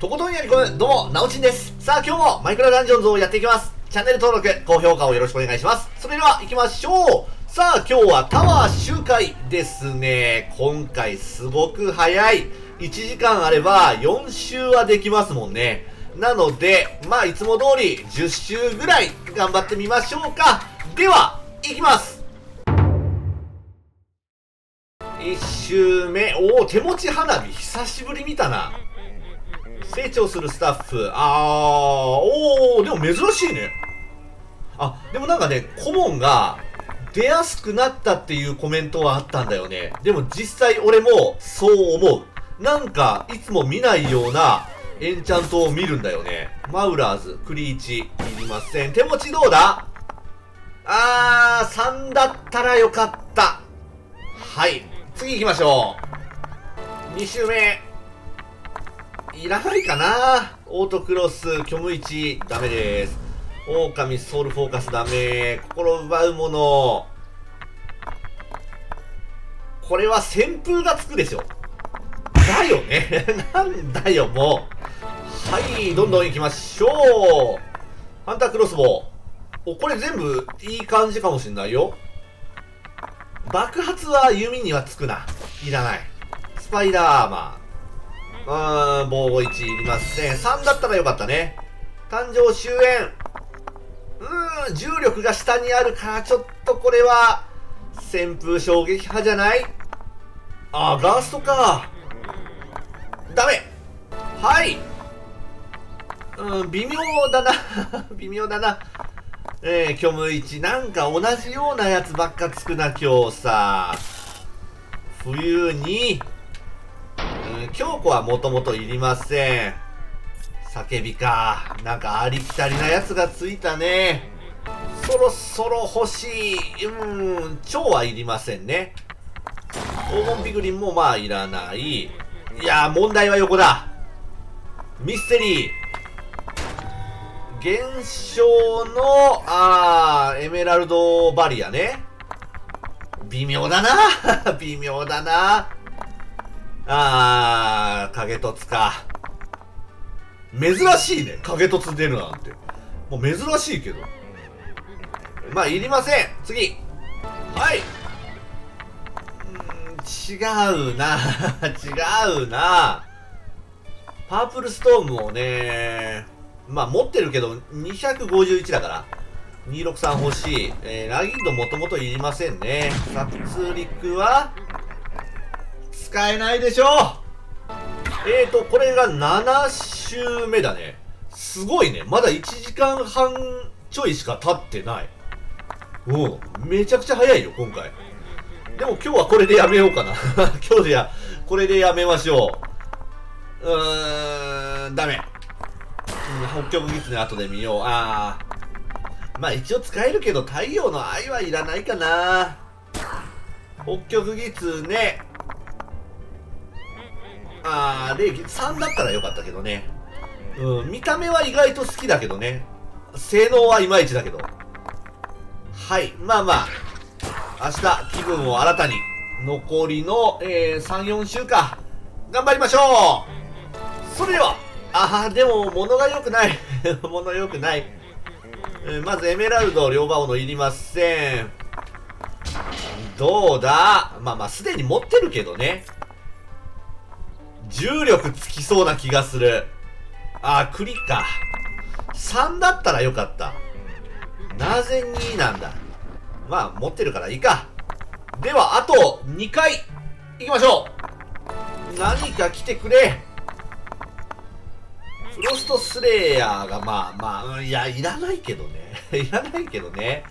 とことんやりこむ、どうも、なおちんです。さあ、今日もマイクラダンジョンズをやっていきます。チャンネル登録、高評価をよろしくお願いします。それでは、行きましょう。さあ、今日はタワー周回ですね。今回すごく早い。1時間あれば、4周はできますもんね。なので、まあ、いつも通り、10周ぐらい、頑張ってみましょうか。では、行きます。1周目、おお、手持ち花火、久しぶり見たな。成長するスタッフ、おお、でも珍しいね。あ、でもなんかね、顧問が出やすくなったっていうコメントはあったんだよね。でも実際俺もそう思う。なんか、いつも見ないようなエンチャントを見るんだよね。マウラーズ、クリーチ、いりません。手持ちどうだ？3だったらよかった。はい。次行きましょう。2周目。いらないかな。オートクロス、虚無1、ダメです。狼、ソウルフォーカス、ダメ。心奪うもの。これは旋風がつくでしょ。だよね。なんだよ、もう。はい、どんどん行きましょう。ハンタークロスボウ。お、これ全部いい感じかもしんないよ。爆発は弓にはつくな。いらない。スパイダーアーマー。防護1いりません。3だったらよかったね。誕生終焉。重力が下にあるから、ちょっとこれは、旋風衝撃波じゃない？あー、ガーストか。ダメ。はい。微妙だな。微妙だな。虚無1。なんか同じようなやつばっかつくな、今日さ。冬に、強固はもともといりません。叫びか。なんかありきたりなやつがついたね。そろそろ欲しい。蝶はいりませんね。黄金ピグリンもまあいらない。いやー、問題は横だ。ミステリー。現象の、エメラルドバリアね。微妙だな。微妙だな。影凸か。珍しいね。影凸出るなんて。もう珍しいけど。まあ、いりません。次。はい。違うな。違うな。パープルストームをね、まあ持ってるけど、251だから。263欲しい。ラギンドもともといりませんね。殺戮は、使えないでしょう。これが7周目だね。すごいね。まだ1時間半ちょいしか経ってない。めちゃくちゃ早いよ、今回。でも今日はこれでやめようかな。今日これでやめましょう。ダメ。北極狐の後で見よう。まあ一応使えるけど、太陽の愛はいらないかな。北極狐。礼儀3だったらよかったけどね。見た目は意外と好きだけどね。性能はいまいちだけど。はい。まあまあ、明日気分を新たに。残りの、3、4週か。頑張りましょう。それでは、でも、物が良くない。物良くない。まず、エメラルド、両刃斧いりません。どうだ？まあまあ、すでに持ってるけどね。重力つきそうな気がする。クリか。3だったらよかった。なぜ2なんだ。まあ、持ってるからいいか。では、あと2回、行きましょう。何か来てくれ。フロストスレイヤーが、まあまあ、いや、いらないけどね。いらないけどね。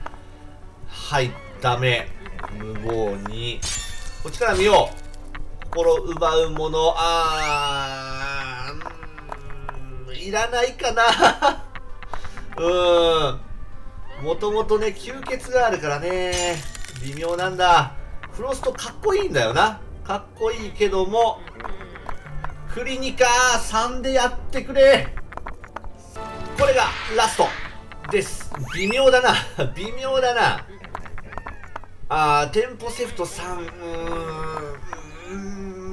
はい、ダメ。無謀に。こっちから見よう。心奪うもの、いらないかな。もともとね、吸血があるからね。微妙なんだ。フロストかっこいいんだよな。かっこいいけども、クリニカ3でやってくれ。これがラストです。微妙だな。微妙だな。テンポセフト3。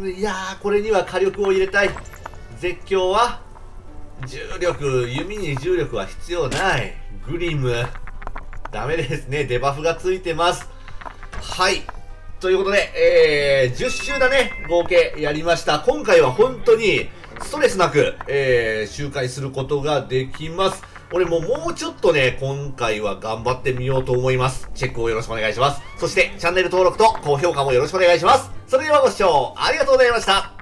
いやー、これには火力を入れたい。絶叫は重力、弓に重力は必要ない。グリム。ダメですね。デバフがついてます。はい。ということで、10周だね。合計やりました。今回は本当にストレスなく、周回することができます。俺もうちょっとね、今回は頑張ってみようと思います。チェックをよろしくお願いします。そして、チャンネル登録と高評価もよろしくお願いします。それではご視聴ありがとうございました。